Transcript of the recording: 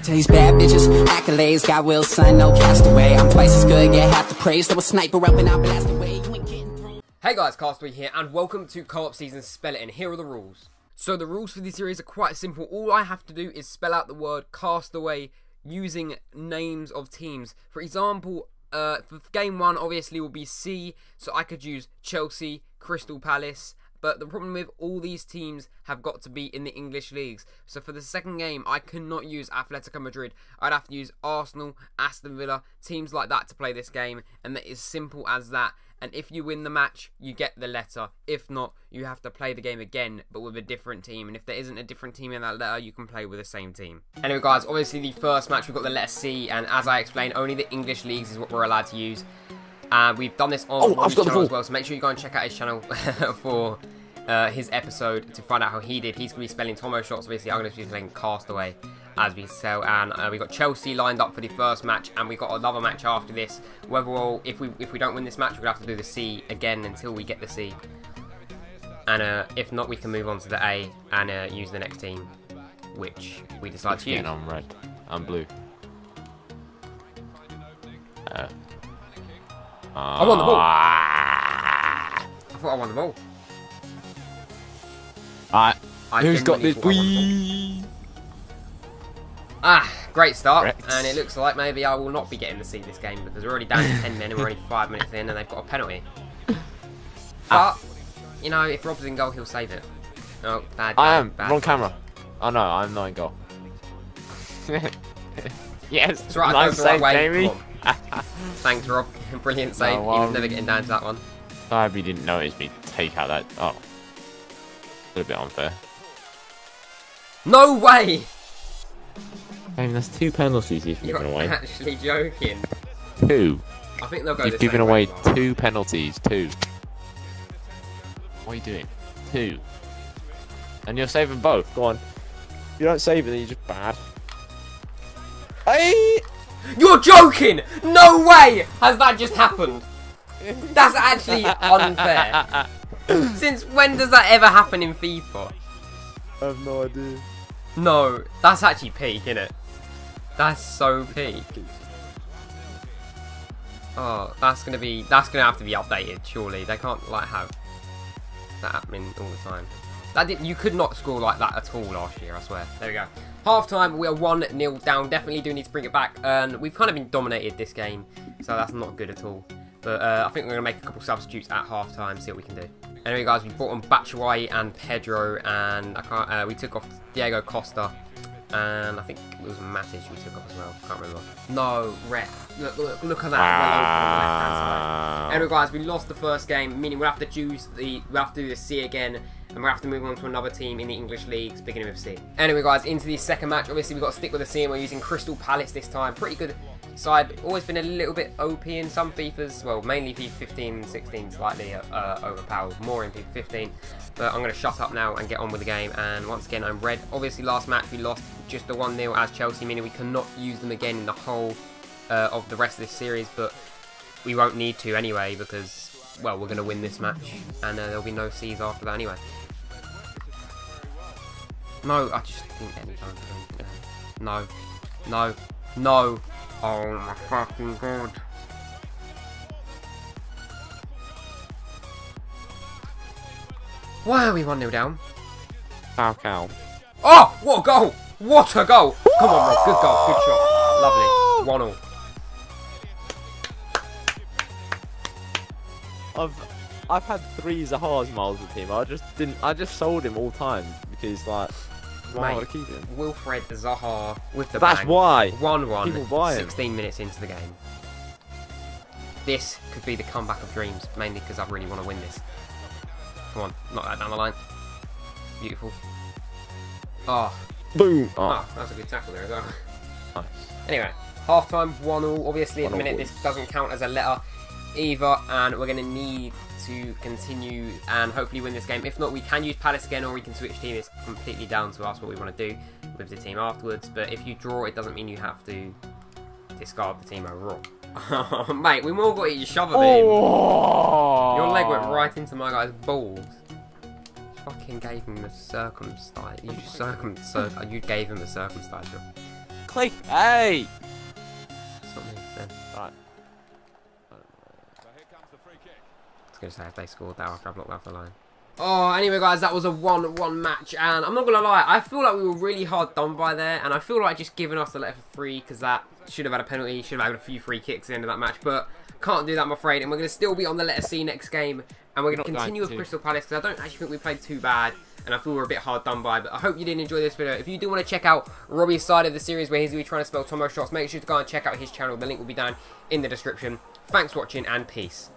I tell these bad bitches, accolades, got Will's son, no Castaway. I'm twice as good, yeah, half the praise, so a sniper up and I blast away. You ain't getting through. Hey guys, Castaway here, and welcome to Co-op Season Spell It, and here are the rules. So the rules for this series are quite simple. All I have to do is spell out the word Castaway using names of teams. For example, for game one, obviously, will be C, so I could use Chelsea, Crystal Palace. But the problem with all these teams have got to be in the English leagues. So for the second game, I cannot use Atletico Madrid. I'd have to use Arsenal, Aston Villa, teams like that to play this game. And that is simple as that. And if you win the match, you get the letter. If not, you have to play the game again, but with a different team. And if there isn't a different team in that letter, you can play with the same team. Anyway, guys, obviously the first match, we've got the letter C. And as I explained, only the English leagues is what we're allowed to use. And we've done this on Rob's channel as well, so make sure you go and check out his channel for his episode to find out how he did. He's going to be spelling Tomo shots, obviously. I'm going to be spelling Castaway, as we sell. And we got Chelsea lined up for the first match, and we got another match after this. Overall, if we don't win this match, we're going to have to do the C again until we get the C. And if not, we can move on to the A and use the next team, which we decide to use. I'm red. I'm blue. I won the ball! I thought I won the ball. Who's got this? Wee. Ah, great start. Rex. And it looks like maybe I will not be getting to see this game because we're already down to 10 men and we're only 5 minutes in and they've got a penalty. But, you know, if Rob's in goal, he'll save it. Oh, bad. I am. Wrong camera. Oh no, I'm not in goal. Yes, it's right, nice save, Jamie. Thanks, Rob. Brilliant save. No, he was never getting down to that one. He didn't notice me take out that. Oh. A little bit unfair. No way! I mean, that's 2 penalties you've given away. You're actually joking. 2. I think they'll go this way. You've given away 2 penalties. 2. What are you doing? 2. And you're saving both. Go on. If you don't save it, then you're just bad. Hey! You're joking! No way has that just happened. That's actually unfair. Since when does that ever happen in FIFA? I have no idea. No, that's actually peak, isn't it? That's so peak. Oh, that's gonna have to be updated. Surely they can't like have that happening all the time. You could not score like that at all last year, I swear. There we go. Half time, we are 1-0 down. Definitely do need to bring it back. And we've kind of been dominated this game, so that's not good at all. But I think we're going to make a couple substitutes at half time, see what we can do. Anyway, guys, we brought on Batshuayi and Pedro, and we took off Diego Costa, and I think it was Matic we took off as well. Can't remember. No, ref. Look at that. Right over on the left-hand side. Anyway, guys, we lost the first game, meaning we'll have to choose we'll have to do the C again. And we'll have to move on to another team in the English leagues, beginning with C. Anyway, guys, into the second match. Obviously, we've got to stick with the C, and we're using Crystal Palace this time. Pretty good side. Always been a little bit OP in some FIFAs. Well, mainly FIFA 15 and 16, slightly overpowered. More in FIFA 15. But I'm going to shut up now and get on with the game. And once again, I'm red. Obviously, last match, we lost just the 1-0 as Chelsea, meaning we cannot use them again in the whole of the rest of this series. But we won't need to anyway because... Well, we're going to win this match, and there'll be no C's after that anyway. No, I just didn't get any time. No, no, no. Oh my fucking god. Why are we 1-0 down? Foul cow. Oh, what a goal! What a goal! Come on, Rob. Good goal. Good shot. Lovely. 1-1. I've had 3 Zaha's miles with him. I just sold him all time because like why would I keep him? Wilfred Zaha with the That's bang. Why 1-1 16 minutes into the game. This could be the comeback of dreams, mainly because I really want to win this. Come on, knock that down the line. Beautiful. Oh. Boom. Oh, that was a good tackle there as well. Nice. Anyway, half time 1-1. Obviously at the minute this doesn't count as a letter either, and we're going to need to continue and hopefully win this game. If not, we can use Palace again, or we can switch team. It's completely down to us what we want to do with the team afterwards. But if you draw, it doesn't mean you have to discard the team overall. Oh, mate, we more got each shovel beam. Oh. Your leg went right into my guy's balls. Fucking gave him a circumstance. You gave him a circumstance. click A. That's not making sense. Right. It's going to say if they scored that after I blocked that off the line. Oh, anyway, guys, that was a 1-1 match, and I'm not going to lie, I feel like we were really hard done by there, and I feel like just giving us a letter for free, because that should have had a penalty, should have had a few free kicks at the end of that match, but can't do that, I'm afraid, and we're going to still be on the letter C next game, and we're going to continue with Crystal Palace, because I don't actually think we played too bad, and I feel we're a bit hard done by, but I hope you did enjoy this video. If you do want to check out Robbie's side of the series, where he's going to be trying to spell Tomo shots, make sure to go and check out his channel, the link will be down in the description. Thanks for watching, and peace.